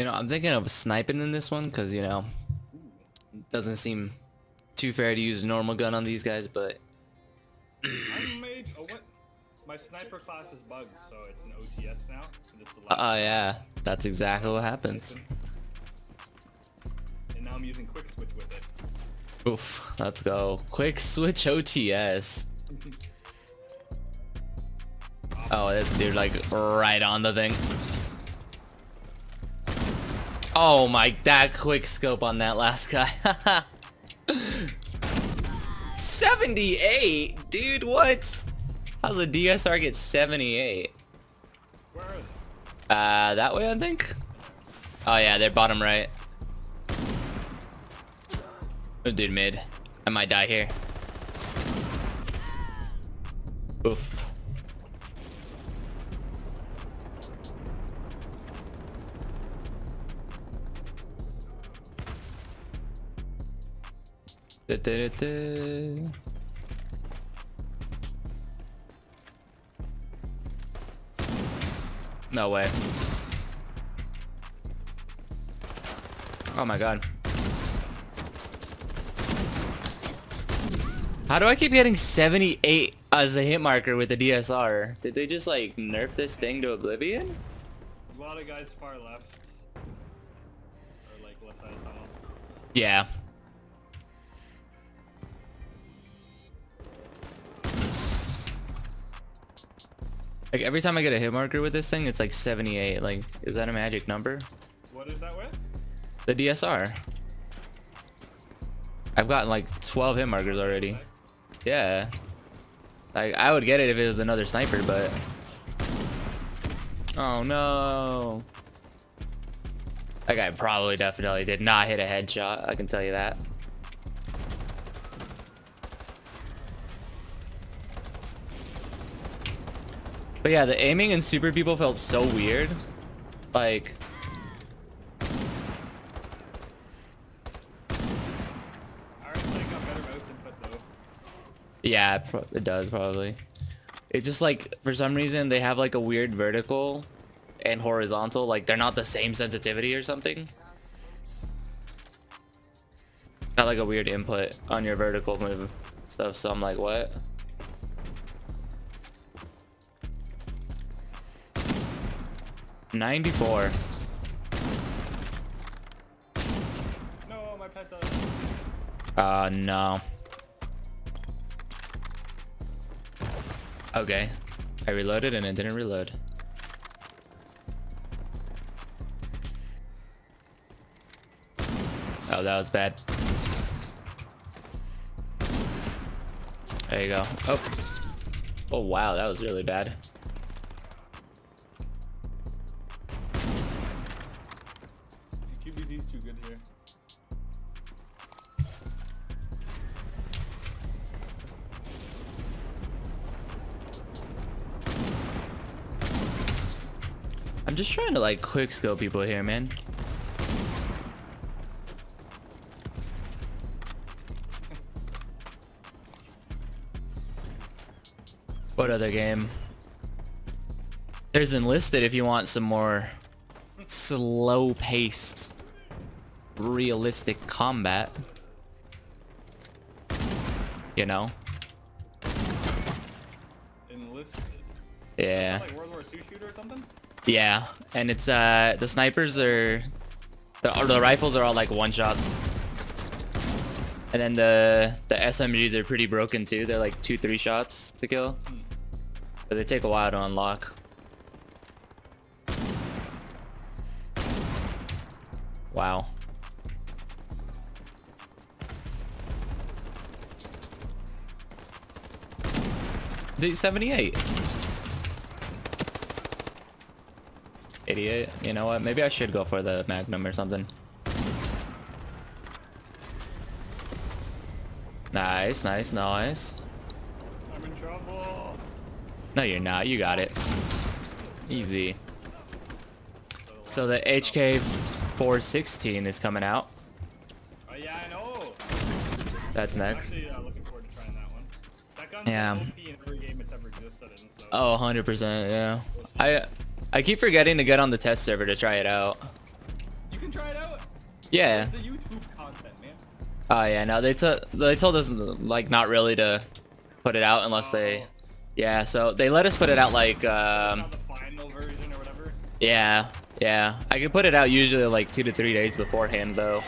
You know, I'm thinking of sniping in this one because, you know, it doesn't seem too fair to use a normal gun on these guys, but... I made a what? My sniper class is bugged, so it's an OTS now. Oh yeah, that's exactly what happens. And now I'm using quick switch with it. Oof, let's go. Quick switch OTS. Oh, this dude like right on the thing. Oh my, that quick scope on that last guy. 78, dude, what? How's the DSR get 78? Where are they? That way, I think. Oh yeah, they're bottom right. Oh, dude, mid. I might die here. Oof. No way. Oh my god. How do I keep getting 78 as a hit marker with the DSR? Did they just like nerf this thing to oblivion? A lot of guys far left. Or like left side of tunnel. Yeah. Like every time I get a hit marker with this thing, it's like 78. Like, is that a magic number? What is that with? The DSR. I've gotten like 12 hit markers already. Yeah. Like, I would get it if it was another sniper, but... Oh no. That guy probably definitely did not hit a headshot, I can tell you that. But yeah, the aiming in Super People felt so weird. Like... Yeah, it does, probably. It just like, for some reason, they have like a weird vertical and horizontal. Like, they're not the same sensitivity or something. Got like a weird input on your vertical move stuff, so I'm like, what? '94. No, my pet does. No. Okay. I reloaded and it didn't reload. Oh, that was bad. There you go. Oh. Oh wow, that was really bad. He's too good here. I'm just trying to like quick scope people here, man. What other game? There's Enlisted if you want some more slow-paced realistic combat, you know. Enlisted. Yeah. Like World War II shooter or something? Yeah, and it's the snipers are the rifles are all like one shots, and then the SMGs are pretty broken too. They're like 2-3 shots to kill, but they take a while to unlock. Wow. The 78. 88. You know what? Maybe I should go for the Magnum or something. Nice, nice, nice. I'm in trouble. No, you're not. You got it. Easy. So the HK 416 is coming out. Oh yeah, I know. That's next. Actually, looking forward to trying that one. That gun's OP in every game it's ever existed in, so. Oh, 100%, yeah. I keep forgetting to get on the test server to try it out. Yeah. It's the YouTube content, man. Oh yeah, no, they told us like not really to put it out unless they, yeah. So they let us put it out like the final version or whatever. Yeah, yeah. I could put it out usually like 2 to 3 days beforehand though.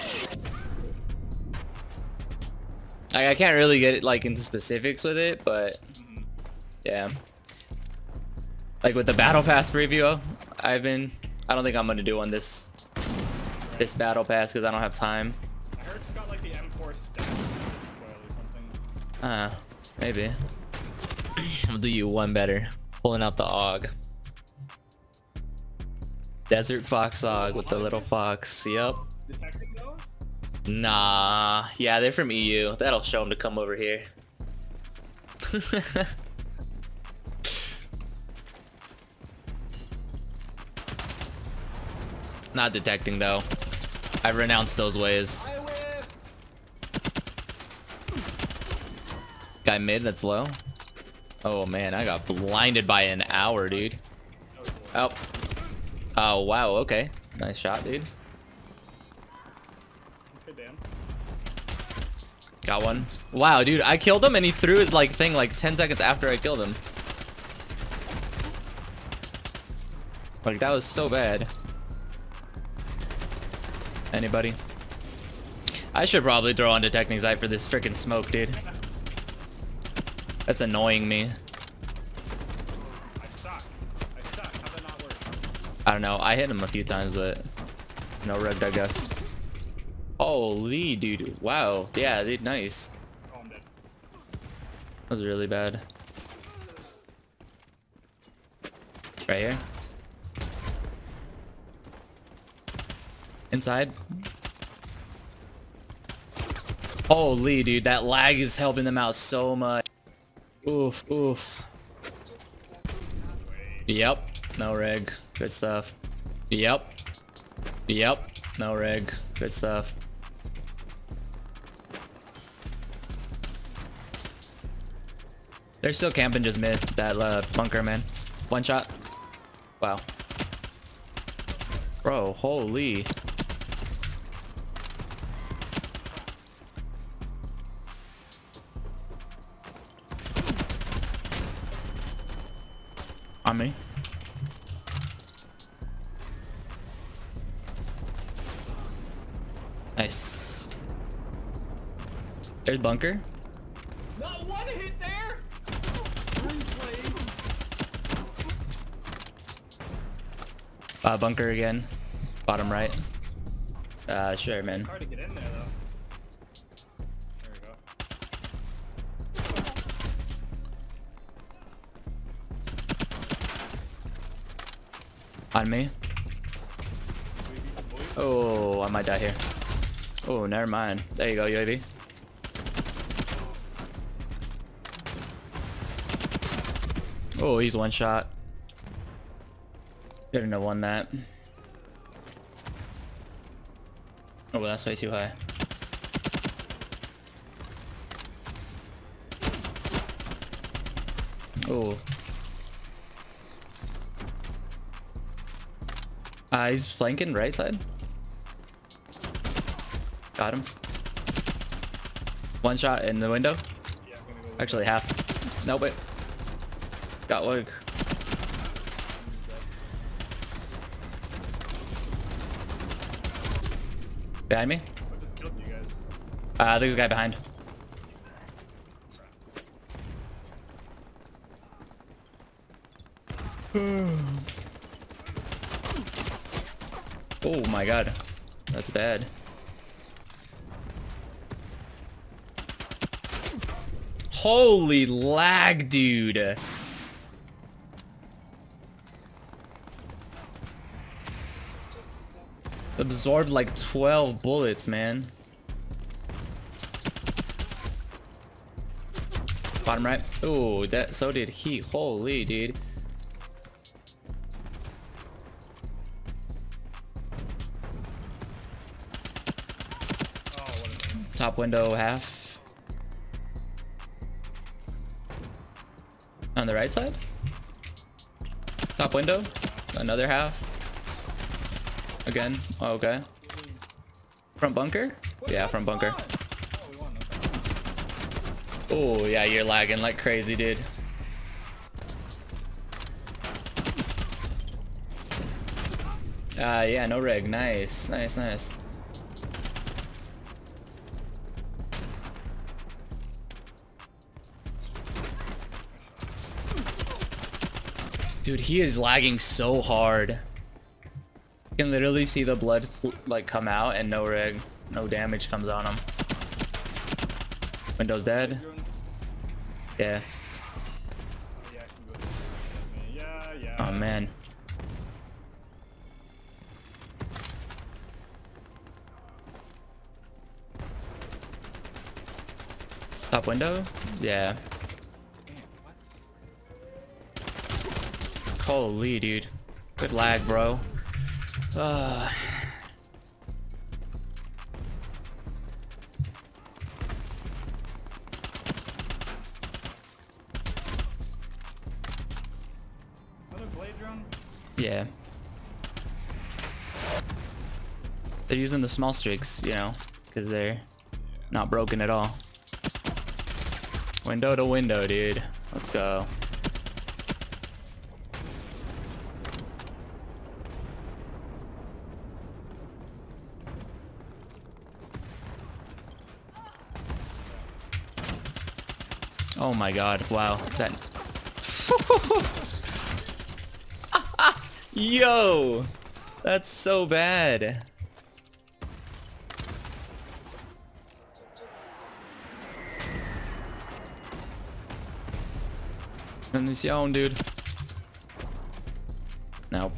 Like, I can't really get like into specifics with it, but yeah. Like with the battle pass preview, I don't think I'm gonna do on this battle pass because I don't have time. I heard it's got like the M4 stealth coil or something. Maybe. I'll do you one better. Pulling out the AUG. Desert Fox AUG with the little fox. Yep. Detecting those? Nah. Yeah, they're from EU. That'll show them to come over here. Not detecting though. I've renounced those ways. Guy mid, that's low. Oh man, I got blinded by an hour, dude. Oh. Oh wow, okay. Nice shot, dude. Got one. Wow, dude, I killed him and he threw his like thing like 10 seconds after I killed him. Like that was so bad. Anybody? I should probably throw on detecting sight for this freaking smoke, dude. That's annoying me. I suck. I suck. How did that not work? I don't know. I hit him a few times, but no rugged, I guess. Holy, dude. Wow. Yeah, dude. Nice. Oh, I'm dead. That was really bad. Right here. Inside. Holy, dude, that lag is helping them out so much. Oof, oof. Yep, no reg. Good stuff. Yep. Yep, no reg. Good stuff. They're still camping just mid that bunker, man. One shot. Wow. Bro, holy. On me. Nice. There's bunker. Not one hit there. Bunker again. Bottom right. Sure, man. Hard to get in there, though. There we go. On me. Oh, I might die here. Oh, never mind. There you go, UAV. Oh, he's one shot. Couldn't have won that. Oh, well, that's way too high. Oh. He's flanking right side. Got him. One shot in the window. Yeah, actually, half. No, wait. Got one. Behind me. What just killed you guys? There's a guy behind. Oh my god, that's bad. Holy lag, dude. Absorbed like 12 bullets, man. Bottom right. Oh, that. So did he. Holy, dude. Top window half. On the right side? Top window. Another half. Again. Oh, okay. Front bunker? Yeah, front bunker. Oh, yeah, you're lagging like crazy, dude. Yeah, no reg. Nice, nice, nice. Dude, he is lagging so hard. You can literally see the blood like come out and no reg, no damage comes on him. Window's dead. Yeah. Oh man. Top window? Yeah. Holy dude. Good lag, bro. Another blade drone? Yeah. They're using the small streaks, you know, because they're not broken at all. Window to window, dude. Let's go. Oh my god, wow, that... Yo! That's so bad. And it's your own, dude. Nope.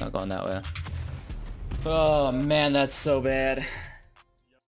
Not going that way. Oh man, that's so bad.